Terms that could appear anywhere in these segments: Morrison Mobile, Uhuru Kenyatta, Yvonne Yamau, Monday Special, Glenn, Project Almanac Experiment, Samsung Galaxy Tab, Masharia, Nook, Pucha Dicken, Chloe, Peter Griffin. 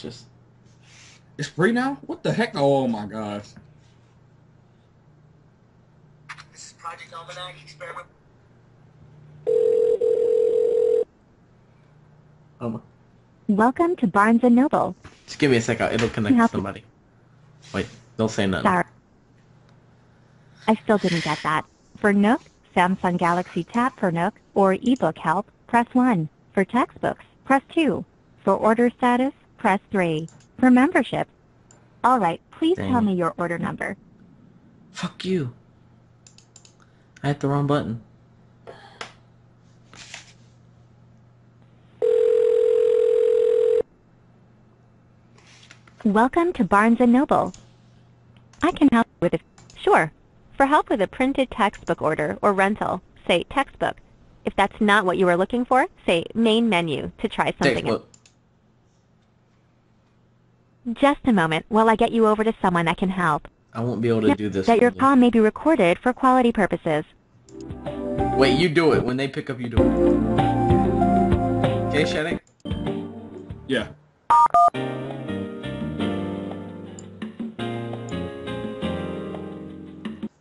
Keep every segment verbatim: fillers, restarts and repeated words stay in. Just it's free now? What the heck? Oh my gosh. This is Project Almanac Experiment. Um. Welcome to Barnes and Noble. Just give me a second. It'll connect to somebody. Wait, don't say nothing. Sorry. I still didn't get that. For Nook, Samsung Galaxy Tab for Nook, or eBook help, press one. For textbooks, press two. For order status, press three. For membership. All right, please Dang. tell me your order number. Fuck you. I hit the wrong button. Welcome to Barnes and Noble. I can help with it. Sure. For help with a printed textbook order or rental, say textbook. If that's not what you were looking for, say main menu to try something else. Just a moment while I get you over to someone that can help. I won't be able to Note do this. That your call may be recorded for quality purposes. Wait, you do it. When they pick up, you do it. Okay, Shannon? Yeah.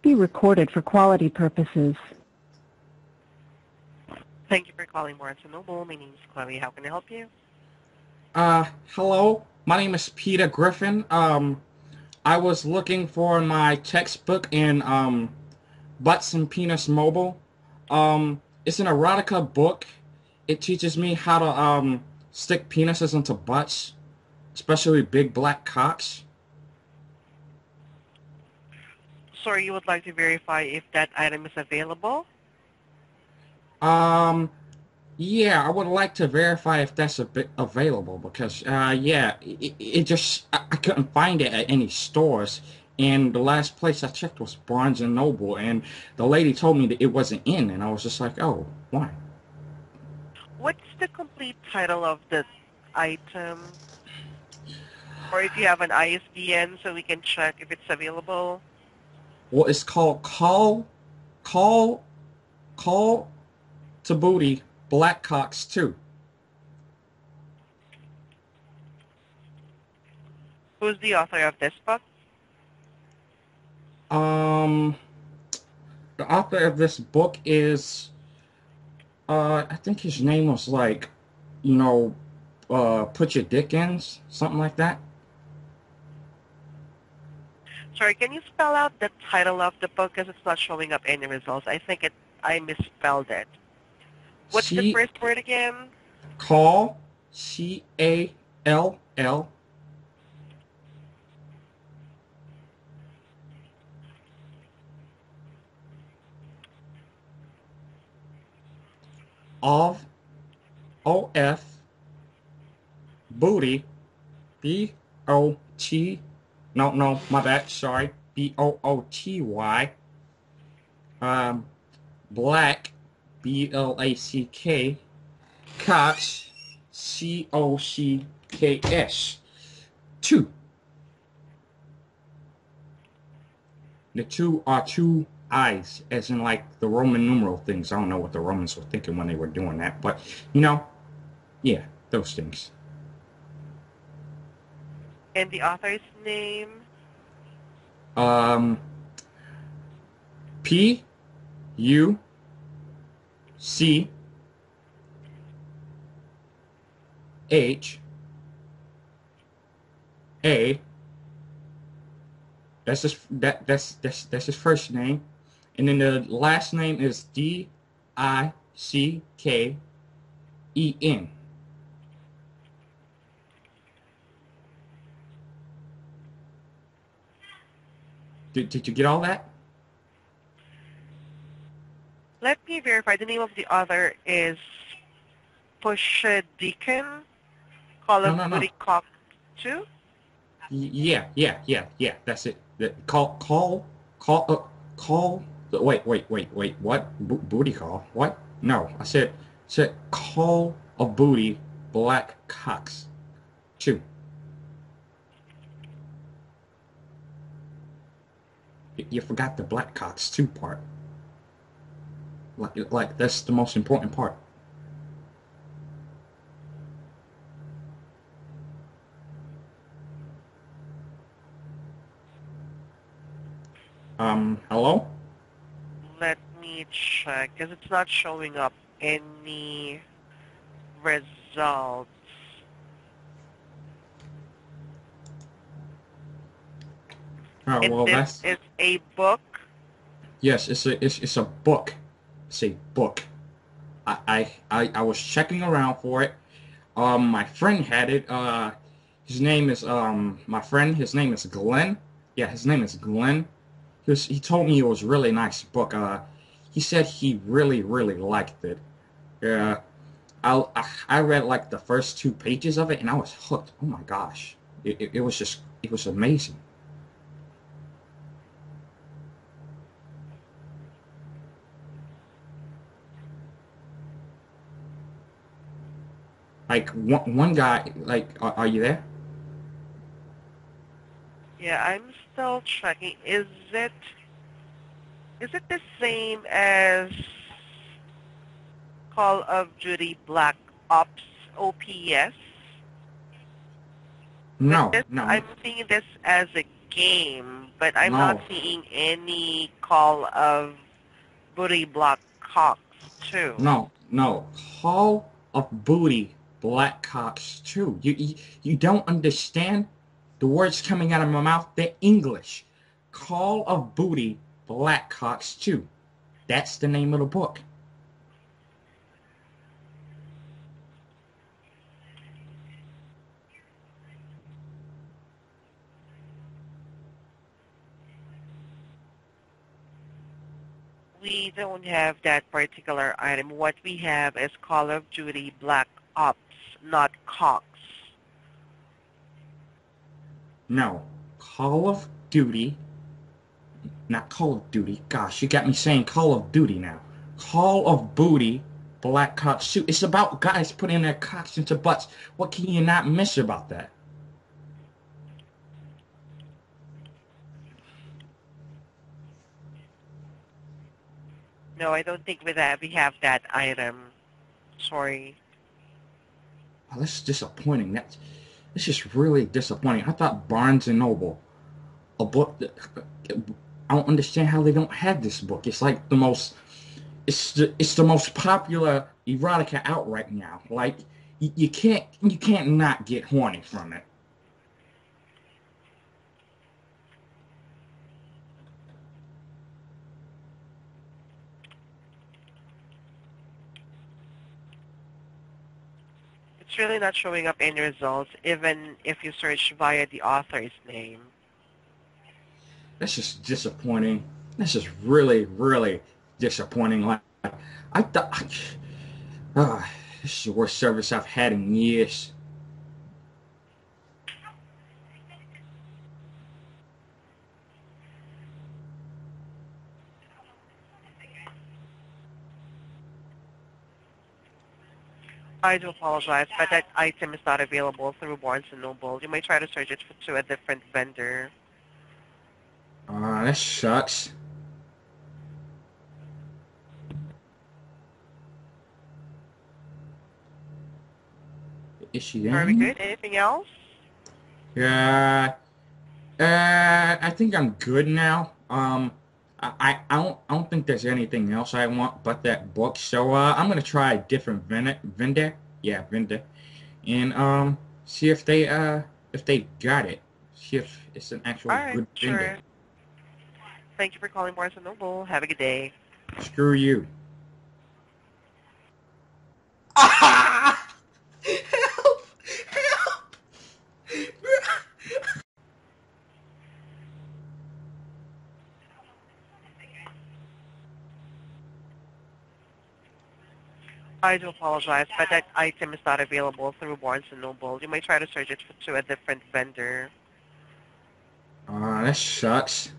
Be recorded for quality purposes. Thank you for calling Morrison Mobile. My name is Chloe. How can I help you? Uh, hello. My name is Peter Griffin. Um, I was looking for my textbook in um, Butts and Penis Mobile. Um, it's an erotica book. It teaches me how to um, stick penises into butts, especially big black cocks. Sorry, you would like to verify if that item is available? Um... Yeah, I would like to verify if that's a bit available because, uh, yeah, it, it just, I, I couldn't find it at any stores, and the last place I checked was Barnes and Noble, and the lady told me that it wasn't in, and I was just like, oh, why? What's the complete title of the item? Or if you have an I S B N so we can check if it's available? Well, it's called Call, Call, Call to Booty. Black Cocks too. Who's the author of this book? Um, the author of this book is, uh, I think his name was like, you know, uh, Put Your Dick In, something like that. Sorry, can you spell out the title of the book because it's not showing up any results? I think it, I misspelled it. What's C the first word again? Call, C A L L. Of, O F, Booty, B O T, no, no, my bad, sorry, B O O T Y, um, Black, B L A C K, Cox, C O C K S, two. The two are two eyes, as in like the Roman numeral things. I don't know what the Romans were thinking when they were doing that, but, you know, yeah, those things. And the author's name? Um, P U C H A. That's his that that's that's that's his first name, and then the last name is D I C K E N. Did did you get all that? Let me verify. The name of the author is Pusha Deacon. Call of no, no, Booty no. Cock two. Yeah, yeah, yeah, yeah. That's it. The, call, call, call, uh, call. Wait, wait, wait, wait. What Bo booty call? What? No, I said, said Call of Booty Black Cocks two. You, you forgot the Black Cocks two part. Like, like, that's the most important part. Um, hello? Let me check, because it's not showing up any results. Oh, well, this that's... is a book? Yes, it's a, it's, it's a book. It's a book. I, I, I, I was checking around for it. Um, my friend had it. Uh, his name is, um, my friend, his name is Glenn. Yeah, his name is Glenn. He, was, he told me it was a really nice book. Uh, he said he really, really liked it. Yeah, uh, I, I read like the first two pages of it, and I was hooked. Oh my gosh. It, it, it was just, it was amazing. Like, one, one guy, like, are, are you there? Yeah, I'm still checking. Is it, is it the same as Call of Duty Black Ops, O P S? No, this, no. I'm seeing this as a game, but I'm no. not seeing any Call of Duty Black Ops two. No, no. Call of Duty Black Ops two. You, you you don't understand the words coming out of my mouth. They're English. Call of Duty Black Ops two. That's the name of the book. We don't have that particular item. What we have is Call of Duty Black Ops, not Cox. No, Call of Duty, not Call of Duty. Gosh, you got me saying Call of Duty now. Call of Duty Black Cox suit. It's about guys putting their cocks into butts. What can you not miss about that? No, I don't think with that we have that item. Sorry. Oh, this is disappointing. That's, this is really disappointing. I thought Barnes and Noble, a book that, I don't understand how they don't have this book. It's like the most, it's the, it's the most popular erotica out right now. Like, you, you can't, you can't not get horny from it. It's really not showing up any results, even if you search via the author's name. That's just disappointing. This is really, really disappointing. Like, I thought, uh, this is the worst service I've had in years. I do apologize, but that item is not available through Barnes and Noble. You may try to search it to a different vendor. Ah, uh, that sucks. Is she there? Are we good? Anything else? Yeah. Uh, uh, I think I'm good now. Um, I, I don't I don't think there's anything else I want but that book, so uh, I'm gonna try a different vendor, yeah, vendor, and um see if they uh if they got it, see if it's an actual right, good sure. vendor. Thank you for calling Barnes and Noble. Have a good day. Screw you. Ah! Help! Help! I do apologize, but that item is not available through Barnes and Noble. You may try to search it to a different vendor. Ah, uh, that sucks.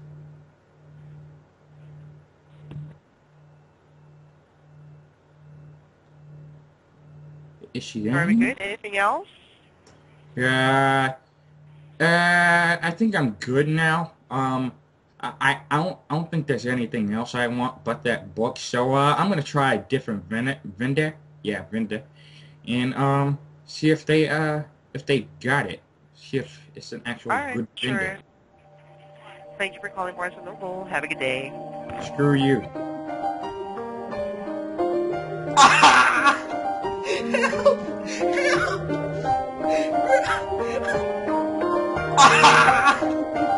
Is she there? Are we good? Anything else? Yeah. Uh, uh, I think I'm good now. Um. I, I, don't, I don't think there's anything else I want but that book, so uh, I'm going to try a different vendor, yeah, vendor, and um, see if they, uh, if they got it, see if it's an actual right, good sure. vendor. Thank you for calling Morrison Mobile. Have a good day. Screw you. Help! Help!